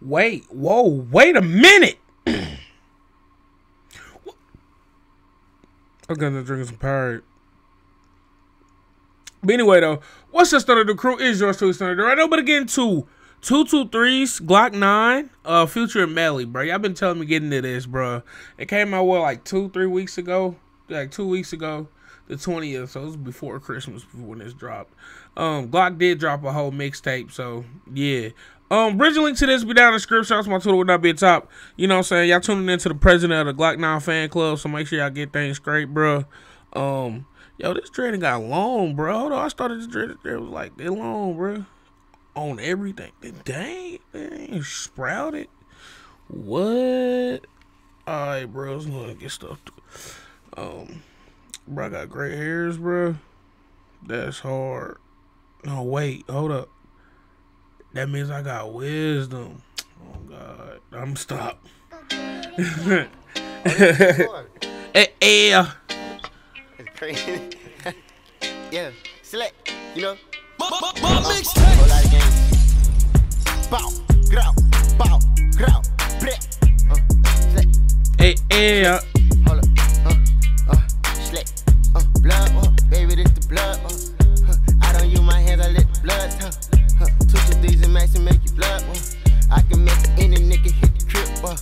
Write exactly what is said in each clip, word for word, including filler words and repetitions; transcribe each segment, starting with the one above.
Wait, whoa, wait a minute. I'm gonna drink some Powerade. But anyway, though, what's up, Snordatdude crew? It's yours truly, Snordatdude. Right now, but again, two, two, two, threes, Glock nine, uh, Future and Melly, bro. Y'all been telling me get into this, bro. It came out well like two, three weeks ago, like two weeks ago, the twentieth. So it was before Christmas, before when this dropped. Um, Glock did drop a whole mixtape, so yeah. Um, bridge link to this be down in the description. Also, my Twitter would not be at top. You know what I'm saying? Y'all tuning into the president of the Glock nine fan club, so make sure y'all get things straight, bro. Um. Yo, this dread got long, bro. Hold on, I started this dread. It was like, it long, bro. On everything. Dang, dang, sprouted. What? Alright, bro. It's gonna get stuff. Um, bro, I got gray hairs, bro. That's hard. No, wait. Hold up. That means I got wisdom. Oh, God. I'm stopped. Oh, hey, hey. Yeah, select, you know. Bow, bow, bow, whole lot of games. Bow, grow, bow, grow, break. Uh, select. Hey, hey, uh. Hold up, uh, uh, select. Uh, blood, uh, baby, this the blood, uh, uh. I don't use my hands, I let the blood, huh. Uh, two, two, these and max and make you blood, uh. I can make any nigga hit the crib, uh.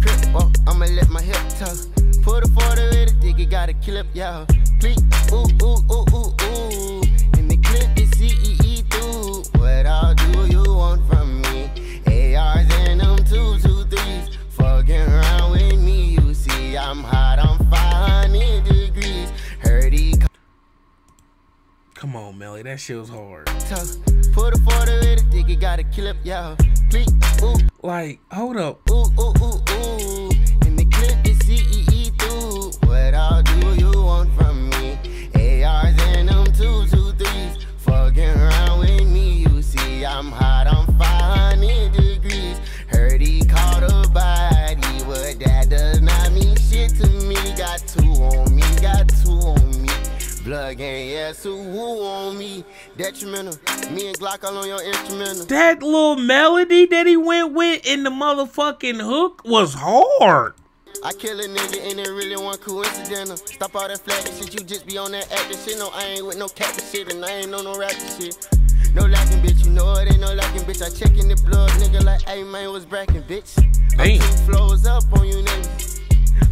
Crib, uh, I'ma let my hip tuck. Put a forty with it, think you gotta kill up, y'all. Please, ooh, ooh, ooh, ooh, ooh. In the clip, it's C E E through. What all do you want from me? A Rs and them two, two, threes. Fucking around with me, you see. I'm hot, I'm five hundred degrees. Heard he come. Come on, Melly, that shit was hard. Put a forty with it, think you gotta kill up, y'all. Please, ooh. Like, hold up. Ooh, ooh, ooh, ooh. In the clip, it's C E E through. What all do you want from me? I'm hot, I'm five hundred degrees. Heard he caught a body, but that does not mean shit to me. Got two on me, got two on me. Blood gang, yeah, so who on me? Detrimental, me and Glock all on your instrumental. That little melody that he went with in the motherfucking hook was hard. I kill a nigga and it really wasn't coincidental. Stop all that flashy shit, you just be on that acting shit. No, I ain't with no captain shit and I ain't on no rapping shit. No lacking, bitch, you know it ain't no lacking, bitch. I check in the blood, nigga, like, hey, man, what's bracking, bitch? I'm two flows up on you, nigga.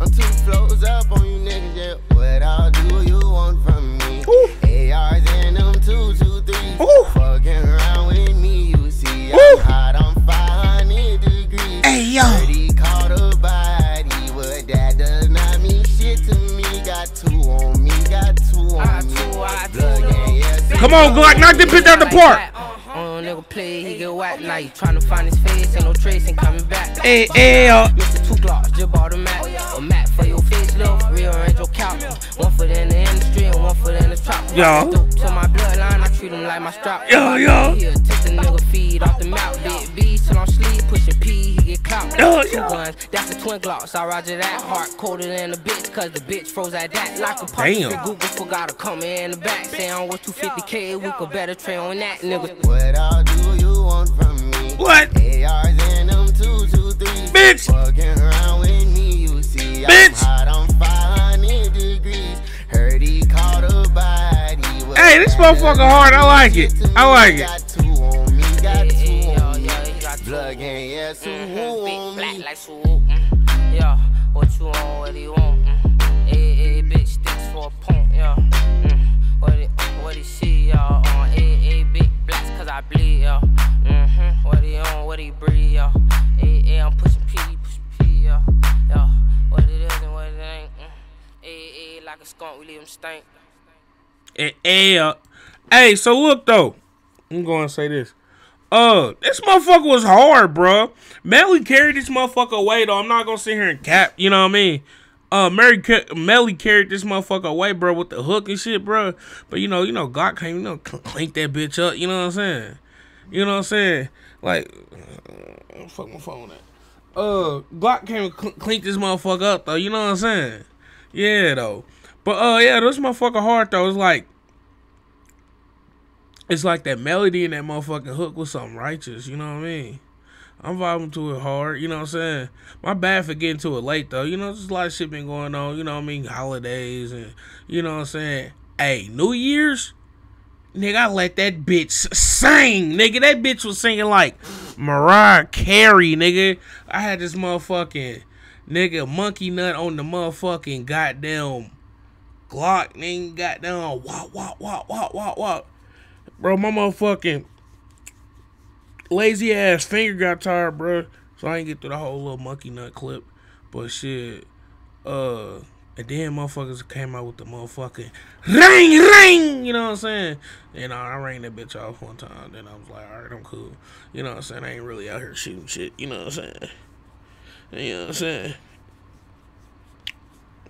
I'm two flows up on you, nigga, yeah. What all do you want from me? Ooh. A Rs and them two, two, three. Ooh. Fucking around with me, you see. Ooh. I'm hot, I'm five hundred degrees. Hey, yo. Dirty caught a body, but that does not mean shit to me. Got two on me, got two on I me. Two, I blood, two. Yeah, yeah. Come on, Glock, knock that bitch down the park. Oh, nigga play, he get whacked now. You tryna find his face, ain't no trace, ain't coming back. Hey, hey, uh. Mister Two Glocks, just bought a map. A map for your face, love, rearrange your couch. One foot in the industry and one foot in the trap. Yo. To my bloodline, I treat him like my strap. Yo, yo. He'll take the nigga feed off the mouth. Big B, till I'm sleep, pushing P, he get clout. Yo, yo. Two ones, that's the twin Glocks, I roger that. Heart colder than the bitch, cause the bitch froze at that. Like a punch, the Google forgot to come in the back. Say I'm worth two fifty. K, we could better train on that, nigga. What all do you want from me? What? A Rs and them two, two, threes. Bitch! Fucking around with me, you see. Bitch! I'm hot, I'm five hundred degrees. Heard he caught a body. Hey, this motherfucker hard. I like it. I like it. Got two on me, got two on me. Blood gang, yeah, so who on me? Yeah, what you on, what do you want? Hey, hey, bitch, sticks for a punk, yeah. What it, what it see, y'all? On A A big blacks, cause I bleed, y'all. Mm-hmm. What he on, what he breathe, y'all? A A, I'm pushing P, pushing P, y'all. Y'all, what it is and what it ain't. A A, like a skunk, we leave him stink. A A, hey, so look though, I'm gonna say this. Uh, this motherfucker was hard, bro. Melly carried this motherfucker away though. I'm not gonna sit here and cap, you know what I mean? Uh, Mary Car Melly carried this motherfucker away, bro, with the hook and shit, bro. But you know, you know, God can't, you know, clink that bitch up. You know what I'm saying? You know what I'm saying? Like, uh, fuck my phone up. Uh, Glock can't cl clink this motherfucker up though. You know what I'm saying? Yeah, though. But uh, yeah, this motherfucker hard though. It's like, it's like that melody and that motherfucking hook was something righteous. You know what I mean? I'm vibing to it hard, you know what I'm saying? My bad for getting to it late, though. You know, there's a lot of shit been going on, you know what I mean? Holidays and, you know what I'm saying? Hey, New Year's, nigga, I let that bitch sing, nigga. That bitch was singing like Mariah Carey, nigga. I had this motherfucking, nigga, monkey nut on the motherfucking goddamn Glock, nigga, goddamn wop, wop, wop, wop, wop, wop. Bro, my motherfucking lazy ass finger got tired, bro, so I ain't get through the whole little monkey nut clip, but shit, uh, and then motherfuckers came out with the motherfucking ring, ring, you know what I'm saying, and I, I rang that bitch off one time, then I was like, alright, I'm cool, you know what I'm saying, I ain't really out here shooting shit, you know what I'm saying, you know what I'm saying,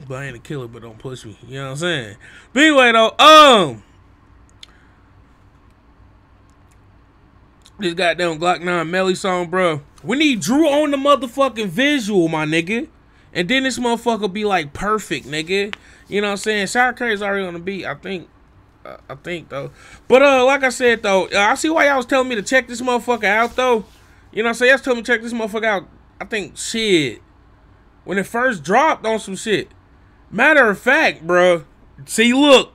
but I ain't a killer, but don't push me, you know what I'm saying, but anyway, though, um, this goddamn Glock nine Melly song, bro. We need Drew on the motherfucking visual, my nigga. And then this motherfucker be like perfect, nigga. You know what I'm saying? ShyRaq is already on the beat, I think. Uh, I think, though. But, uh, like I said, though, uh, I see why y'all was telling me to check this motherfucker out, though. You know what I'm saying? Y'all was telling me to check this motherfucker out, I think, shit, when it first dropped on some shit. Matter of fact, bro. See, look.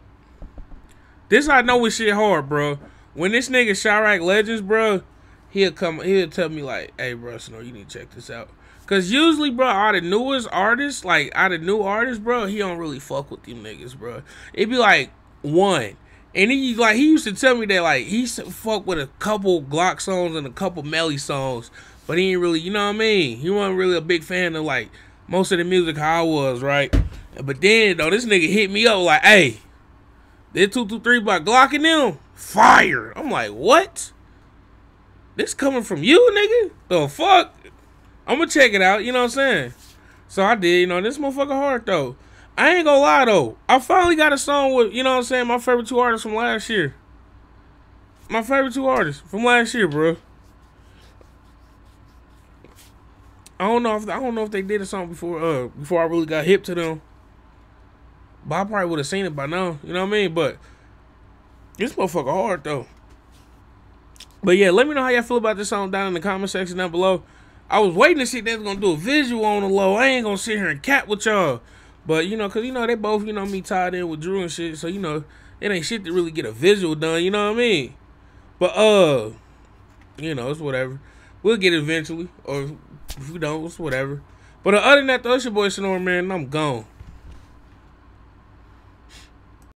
This I know is shit hard, bro. When this nigga ShyRaq Legends, bro, he'll come, he'll tell me like, hey, bro, Snor, you need to check this out. Cause usually, bro, all the newest artists, like all the new artists, bro, he don't really fuck with them niggas, bro. It'd be like one, and he like he used to tell me that like he used to fuck with a couple Glock songs and a couple Melly songs, but he ain't really, you know what I mean? He wasn't really a big fan of like most of the music I was, right? But then though, this nigga hit me up like, hey, this two two three by Glock and them fire. I'm like, what? This coming from you, nigga? The fuck? I'm gonna check it out, you know what I'm saying? So I did, you know, this motherfucker hard, though. I ain't gonna lie, though. I finally got a song with, you know what I'm saying, my favorite two artists from last year. My favorite two artists from last year, bro. I don't know if I don't know if they did a song before uh before I really got hip to them. But I probably would have seen it by now, you know what I mean? But this motherfucker hard, though. But yeah, let me know how y'all feel about this song down in the comment section down below. I was waiting to see if they was gonna do a visual on the low. I ain't gonna sit here and cap with y'all. But you know, cause you know, they both, you know, me tied in with Drew and shit. So you know, it ain't shit to really get a visual done, you know what I mean? But uh, you know, it's whatever. We'll get it eventually. Or if we don't, it's whatever. But uh, other than that, though, it's your boy Snor, man, and I'm gone.